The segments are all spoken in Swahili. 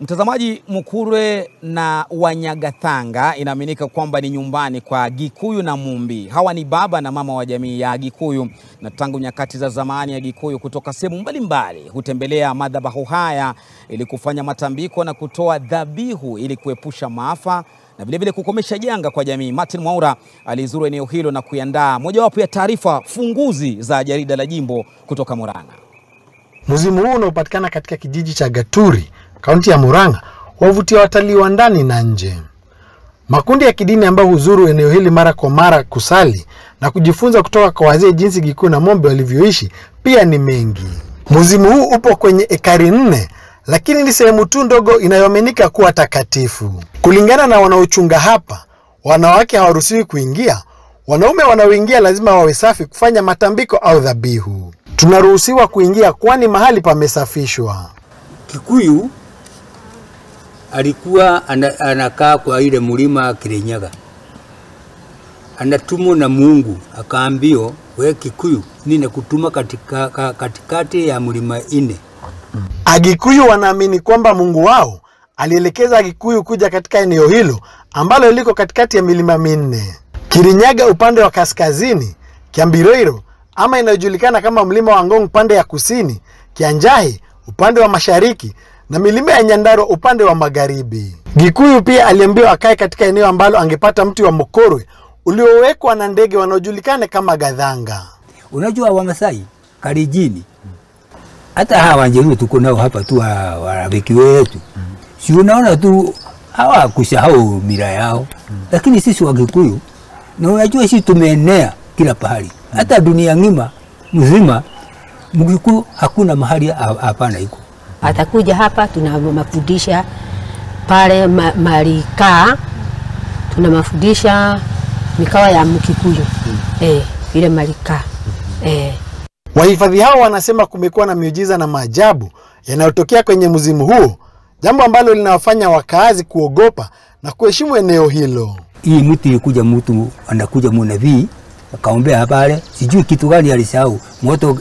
Mtazamaji, Mukure na Wanyagathanga inaaminika kwamba ni nyumbani kwa Gĩkũyũ na Mumbi. Hawa ni baba na mama wa jamii ya Gĩkũyũ, na tangu nyakati za zamani ya Gĩkũyũ kutoka sehemu mbalimbali hutembelea madhabahu haya ili kufanya matambiko na kutoa dhabihu ili kuepusha maafa na vile vile kukomesha janga kwa jamii. Martin Mwaura alizuru eneo hilo na kuandaa mojawapo ya taarifa funguzi za jarida la jimbo kutoka Murang'a. Mzimu huu unaopatikana katika kijiji cha Gaturi, kaunti ya Murang'a, wavutia watalii wa ndani na nje. Makundi ya kidini ambayo huzuru eneo hili mara kwa mara kusali na kujifunza kutoka kwa wazee jinsi Gĩkũyũ na Mumbi walivyoishi pia ni mengi. Mzimu huu upo kwenye ekari 4, lakini ni sehemu tu ndogo inayoaminika kuwa takatifu. Kulingana na wanaochunga hapa, wanawake hawaruhusiwi kuingia, wanaume wanaoingia lazima wawe safi kufanya matambiko au dhabihu. Tunaruhusiwa kuingia kwani mahali pamesafishwa. Gĩkũyũ alikuwa anakaa kwa ile mlima Kirinyaga. Anatumwa na Mungu akaambiwa, wewe Gĩkũyũ, ninakutuma katikati ya mlima 4. Agĩkũyũ wanaamini kwamba Mungu wao alielekeza Agĩkũyũ kuja katika eneo hilo ambalo liko katikati ya milima 4. Kirinyaga upande wa kaskazini, Kiambiroiro ama inayojulikana kama mlima wa Wangong upande ya kusini, Kianjai upande wa mashariki na milima ya Ndaro upande wa magharibi. Gĩkũyũ pia aliambiwa akae katika eneo ambalo angepata mti wa mkorwe uliowekwa na ndege wanaojulikana kama gadhanga. Unajua Wamasai karijini, hata hawa njeru tuko nao hapa tu warafiki wetu. Si unaona tu hawa kusahau mila yao, lakini sisi wa Gĩkũyũ na unajua sisi tumeenea kila pahali. Hata dunia ngima mzima Mgĩkũyũ hakuna mahali hapana iko. Atakuja hapa tunamafundisha pale marika, tunamafundisha mikawa ya Mgĩkũyũ. Ile marika. Wahifadhi hao wanasema kumekuwa na miujiza na maajabu yanayotokea kwenye mzimu huo, jambo ambalo linawafanya wakaazi kuogopa na kuheshimu eneo hilo. Hii mti ilikuja, mtu anakuja mnabii akaombea habari, sijui kitu gani alisahau, moto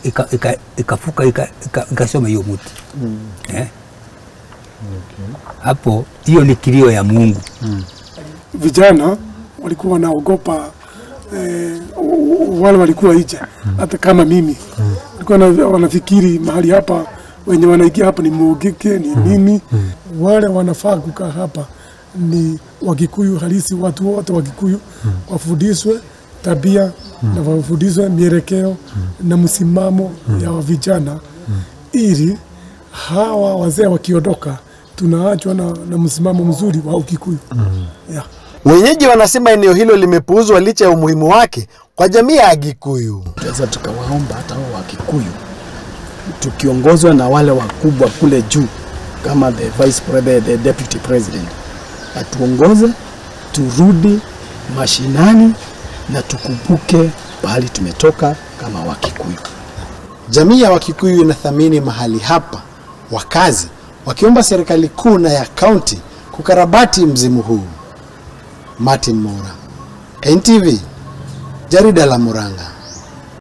ikafuka ikasoma hiyo mti. Hapo hiyo ni kilio ya Mungu. Vijana walikuwa wanaogopa, wale walikuwa nje, hata kama mimi walikuwa wanafikiri mahali hapa wenye wanaingia hapa ni mugike ni nini. Wale wanafaa kukaa hapa ni Wagĩkũyũ halisi, watu wote Wagĩkũyũ wafundishwe tabia na wafundishwe mielekeo na msimamo ya vijana, ili hawa wazee wakiondoka tunaachwa na msimamo mzuri wa Gĩkũyũ. Wenyeji wanasema eneo hilo limepuuzwa licha ya umuhimu wake kwa jamii ya Gĩkũyũ. Sasa tukawaomba hata wa Gĩkũyũ tukiongozwa na wale wakubwa kule juu kama the vice president, the deputy president, atuongoze turudi mashinani na tukumbuke mahali tumetoka kama wa Gĩkũyũ. Jamii ya wa Gĩkũyũ inathamini mahali hapa, wakazi wakiomba serikali kuu na ya county kukarabati mzimu huu. Martin Mora, NTV, jarida la Murang'a.